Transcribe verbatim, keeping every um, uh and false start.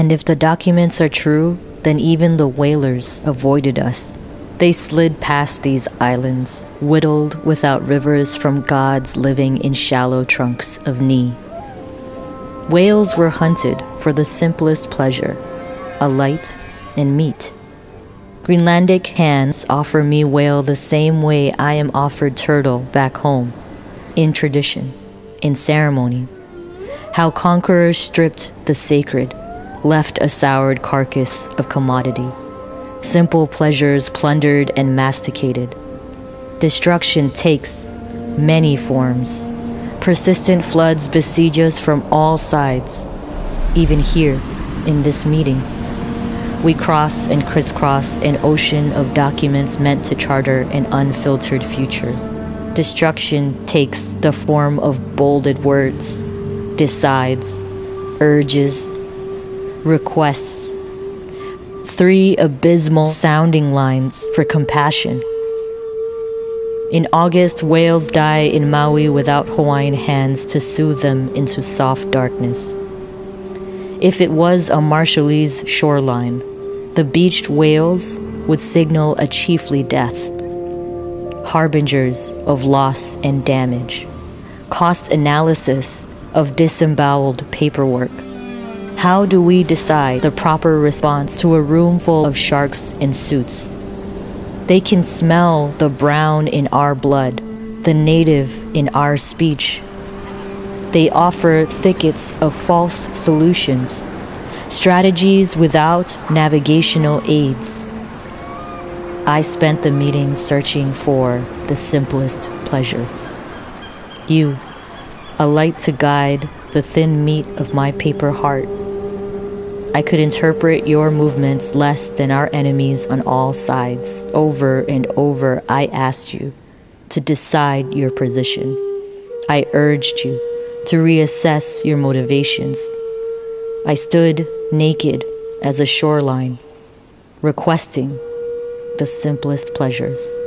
And if the documents are true, then even the whalers avoided us. They slid past these islands, whittled without rivers from gods living in shallow trunks of knee. Whales were hunted for the simplest pleasure, a light and meat. Greenlandic hands offer me whale the same way I am offered turtle back home, in tradition, in ceremony. How conquerors stripped the sacred, left a soured carcass of commodity. Simple pleasures plundered and masticated. Destruction takes many forms. Persistent floods besiege us from all sides, even here in this meeting. We cross and crisscross an ocean of documents meant to charter an unfiltered future. Destruction takes the form of bolded words, decides, urges, requests. Three abysmal sounding lines for compassion. In August, whales die in Maui without Hawaiian hands to soothe them into soft darkness. If it was a Marshallese shoreline, the beached whales would signal a chiefly death. Harbingers of loss and damage. Cost analysis of disemboweled paperwork. How do we decide the proper response to a room full of sharks in suits? They can smell the brown in our blood, the native in our speech. They offer thickets of false solutions, strategies without navigational aids. I spent the meeting searching for the simplest pleasures. You, a light to guide the thin meat of my paper heart. I could interpret your movements less than our enemies on all sides. Over and over, I asked you to decide your position. I urged you to reassess your motivations. I stood naked as a shoreline, requesting the simplest pleasures.